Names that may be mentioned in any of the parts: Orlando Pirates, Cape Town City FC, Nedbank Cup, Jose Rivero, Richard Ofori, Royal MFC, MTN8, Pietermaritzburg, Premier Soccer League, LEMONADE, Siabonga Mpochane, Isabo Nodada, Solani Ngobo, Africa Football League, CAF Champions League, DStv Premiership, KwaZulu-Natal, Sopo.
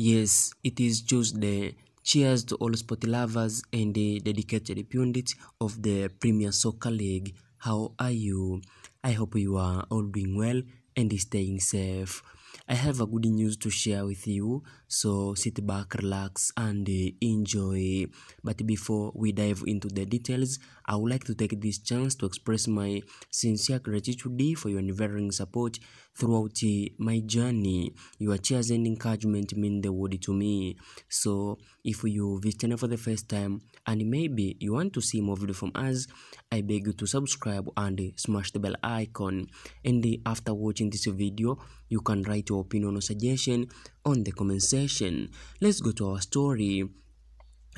Yes, it is Tuesday. Cheers to all sport lovers and the dedicated pundits of the Premier Soccer League. How are you? I hope you are all doing well and staying safe. I have a good news to share with you, so sit back, relax, and enjoy. But before we dive into the details, I would like to take this chance to express my sincere gratitude for your unwavering support throughout my journey. Your cheers and encouragement mean the world to me. So if you visit channel for the first time and maybe you want to see more video from us, I beg you to subscribe and smash the bell icon. And after watching this video, you can write your opinion or suggestion on the comment section. Let's go to our story.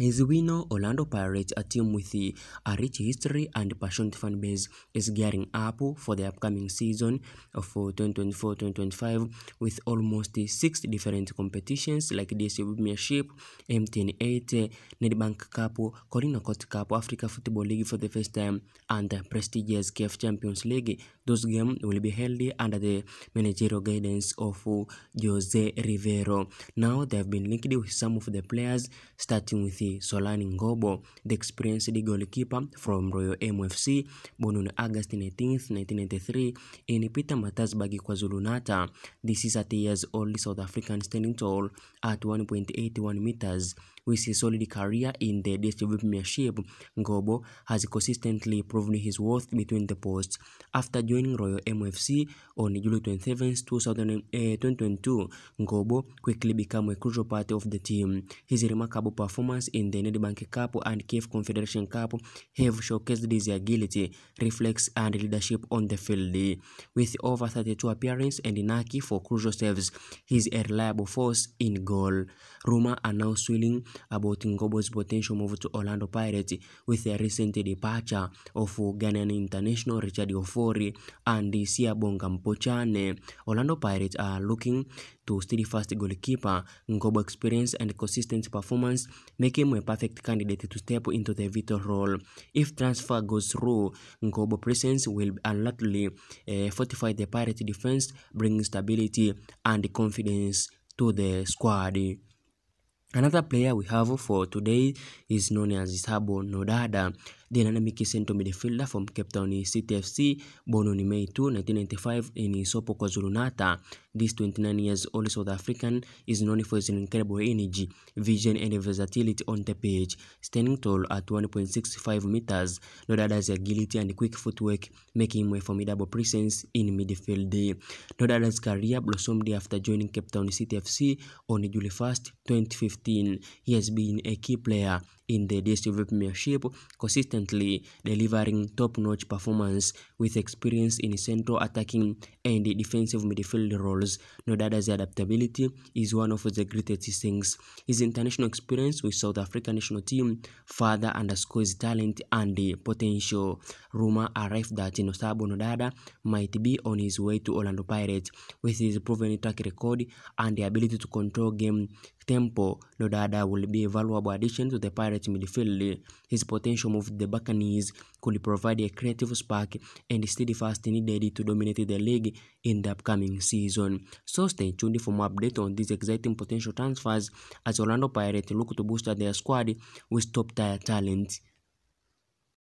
As we know, Orlando Pirates, a team with a rich history and passionate fan base, is gearing up for the upcoming season of 2024-2025 with almost 6 different competitions like DStv Premiership, MTN8, Nedbank Cup, KwaZulu-Natal Cup, Africa Football League for the first time, and the prestigious CAF Champions League. Those games will be held under the managerial guidance of Jose Rivero. Now, they have been linked with some of the players, starting with Solani Ngobo, the experienced goalkeeper from Royal MFC, born on August 19th, 1993, in Pietermaritzburg, KwaZulu-Natal. This is 30 years old South African standing tall at 1.81 meters. With his solid career in the DStv Premiership, Ngobo has consistently proven his worth between the posts. After joining Royal MFC on July 27, 2022, Ngobo quickly became a crucial part of the team. His remarkable performance in the Nedbank Cup and CAF Confederation Cup have showcased his agility, reflex, and leadership on the field. With over 32 appearances and a knack for crucial saves, he is a reliable force in goal. Rumors are now swirling about Ngobo's potential move to Orlando Pirates with the recent departure of Ghanaian international Richard Ofori and Siabonga Mpochane. Orlando Pirates are looking to steadfast goalkeeper. Ngobo's experience and consistent performance make him a perfect candidate to step into the vital role. If transfer goes through, Ngobo's presence will undoubtedly fortify the Pirate defense, bringing stability and confidence to the squad. Another player we have for today is known as Isabo Nodada, the dynamic central midfielder from Cape Town City FC, born on May 2, 1995 in Sopo, KwaZulu-Natal. This 29 years old South African is known for his incredible energy, vision, and versatility on the pitch. Standing tall at 1.65 meters, Nodada's agility and quick footwork make him a formidable presence in midfield. Nodada's career blossomed after joining Cape Town City FC on July 1st, 2015. He has been a key player in the DStv Premiership, consistently delivering top-notch performance with experience in central attacking and defensive midfield roles. Nodada's adaptability is one of the greatest things. His international experience with South African national team further underscores talent and potential. Rumors arrived that Isabo Nodada might be on his way to Orlando Pirates. With his proven track record and the ability to control game tempo, Nodada will be a valuable addition to the Pirates midfield. His potential move to the Buccaneers could provide a creative spark and steadfast needed to dominate the league in the upcoming season. So stay tuned for more updates on these exciting potential transfers as Orlando Pirates look to boost their squad with top-tier talent.